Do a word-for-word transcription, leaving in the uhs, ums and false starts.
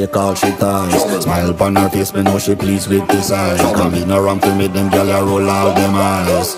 Take all she ties, smile upon her face, me know she pleased with this eyes. Come in around to meet them, girl, I roll all them eyes.